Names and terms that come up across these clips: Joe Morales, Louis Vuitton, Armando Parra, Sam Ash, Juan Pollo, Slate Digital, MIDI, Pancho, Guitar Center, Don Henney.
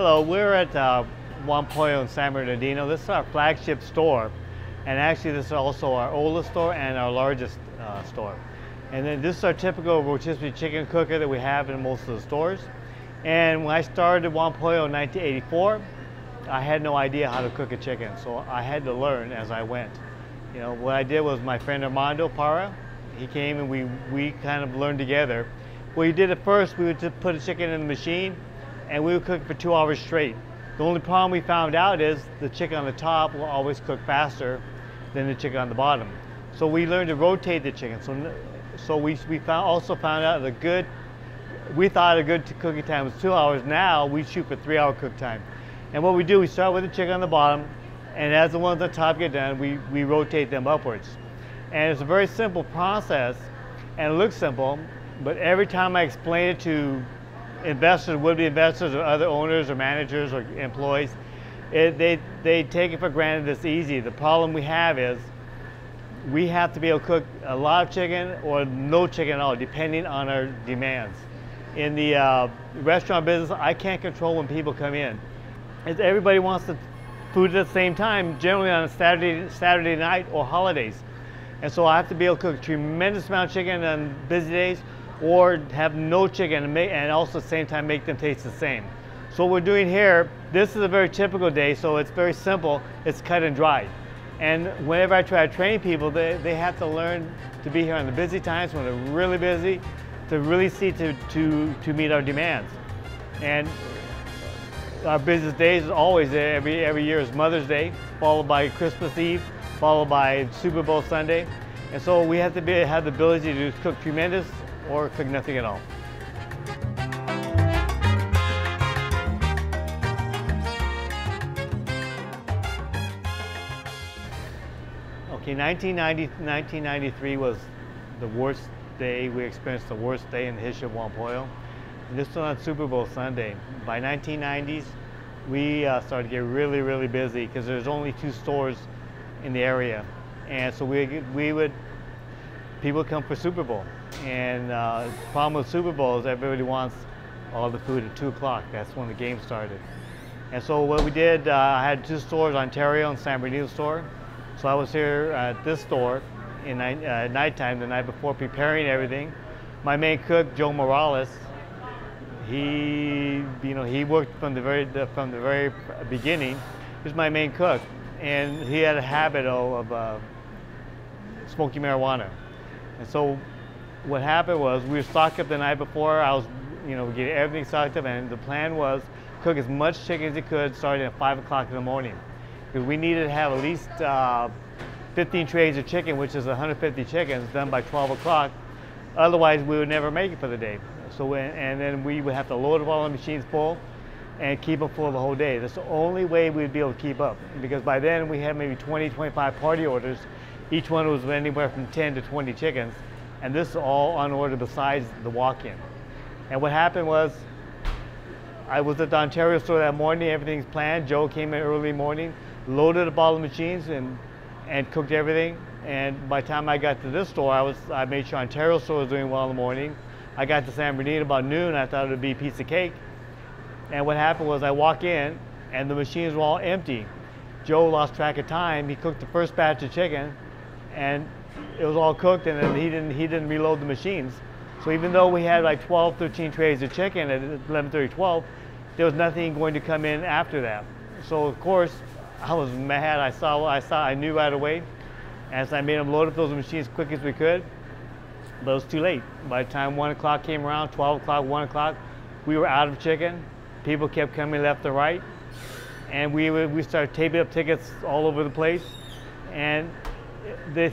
Hello, we're at Juan Pollo in San Bernardino. This is our flagship store, and actually this is also our oldest store and our largest store. And then this is our typical rotisserie chicken cooker that we have in most of the stores. And when I started Juan Pollo in 1984, I had no idea how to cook a chicken, so I had to learn as I went. You know, what I did was my friend Armando Parra, he came and we kind of learned together. What he did at first, we would just put a chicken in the machine and we would cook for 2 hours straight. The only problem we found out is the chicken on the top will always cook faster than the chicken on the bottom. So we learned to rotate the chicken. So we also found out the good, we thought a good cooking time was 2 hours. Now we shoot for 3 hour cook time. And what we do, we start with the chicken on the bottom, and as the ones on top get done, we rotate them upwards. And it's a very simple process, and it looks simple, but every time I explain it to investors, would-be investors, or other owners, or managers, or employees, they take it for granted it's easy. The problem we have is we have to be able to cook a lot of chicken or no chicken at all, depending on our demands. In the restaurant business, I can't control when people come in. As everybody wants the food at the same time, generally on a Saturday night or holidays. And so I have to be able to cook a tremendous amount of chicken on busy days or have no chicken and also at the same time make them taste the same. So what we're doing here, this is a very typical day, so it's very simple. It's cut and dried. And whenever I try to train people, they have to learn to be here on the busy times when they're really busy to really see to meet our demands. And our busiest days is always every year is Mother's Day, followed by Christmas Eve, followed by Super Bowl Sunday. And so we have to have the ability to cook tremendous or cook nothing at all. Okay, 1990, 1993 was the worst day. We experienced the worst day in the history of Juan Pollo. And this was on Super Bowl Sunday. By 1990s, we started to get really, really busy because there's only 2 stores in the area. And so people come for Super Bowl. And the problem with Super Bowl is everybody wants all the food at 2 o'clock. That's when the game started. And so what we did, I had 2 stores, Ontario and San Bernardino store. So I was here at this store at nighttime, the night before, preparing everything. My main cook, Joe Morales, he worked from the very beginning. He was my main cook, and he had a habit of smoking marijuana. And so, what happened was we were stocked up the night before. I was, getting everything stocked up, and the plan was cook as much chicken as you could, starting at 5 o'clock in the morning, because we needed to have at least 15 trays of chicken, which is 150 chickens, done by 12 o'clock. Otherwise, we would never make it for the day. So, and then we would have to load up all the machines full and keep them full the whole day. That's the only way we'd be able to keep up, because by then we had maybe 20, 25 party orders. Each one was anywhere from 10 to 20 chickens, and this is all on order besides the walk-in. And what happened was I was at the Ontario store that morning, everything's planned. Joe came in early morning, loaded up all the machines and cooked everything. And by the time I got to this store, I made sure Ontario store was doing well in the morning. I got to San Bernardino about noon. I thought it would be a piece of cake. And what happened was I walk in and the machines were all empty. Joe lost track of time. He cooked the first batch of chicken and it was all cooked, and then he didn't reload the machines. So even though we had like 12, 13 trays of chicken at 11:30, 12, there was nothing going to come in after that. So of course I was mad. I knew right away. As I made them load up those machines as quick as we could. But it was too late. By the time 1 o'clock came around, 12 o'clock, 1 o'clock, we were out of chicken. People kept coming left and right. And we started taping up tickets all over the place. And they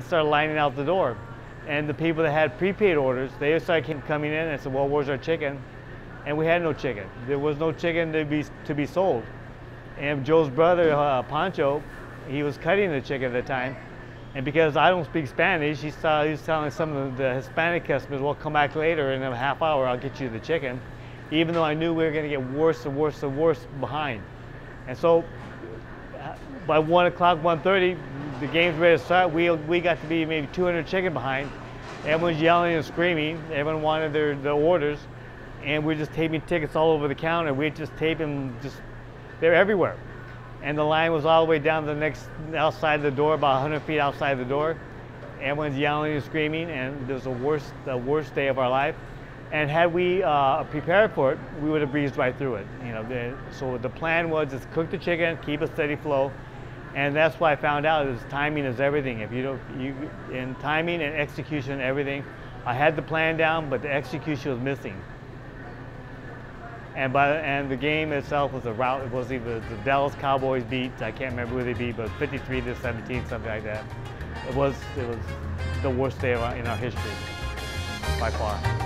started lining out the door. And the people that had prepaid orders, they started coming in and said, well, where's our chicken? And we had no chicken. There was no chicken to be sold. And Joe's brother, Pancho, he was cutting the chicken at the time. And because I don't speak Spanish, he was telling some of the Hispanic customers, well, come back later in a half hour, I'll get you the chicken. Even though I knew we were gonna get worse and worse and worse behind. And so by 1 o'clock, 1:30, the game's ready to start. We got to be maybe 200 chicken behind. Everyone's yelling and screaming. Everyone wanted their orders. and we're just taping tickets all over the counter. We're just taping, they're everywhere. And the line was all the way down to the next, outside the door, about 100 feet outside the door. Everyone's yelling and screaming, and it was the worst day of our life. And had we prepared for it, we would have breezed right through it. You know, so the plan was just cook the chicken, keep a steady flow, and that's what I found out is timing is everything. If you don't, in timing and execution, everything. I had the plan down, but the execution was missing. And the game itself was a rout. It was either the Dallas Cowboys beat, I can't remember who they beat, but 53-17, something like that. It was the worst day in our history by far.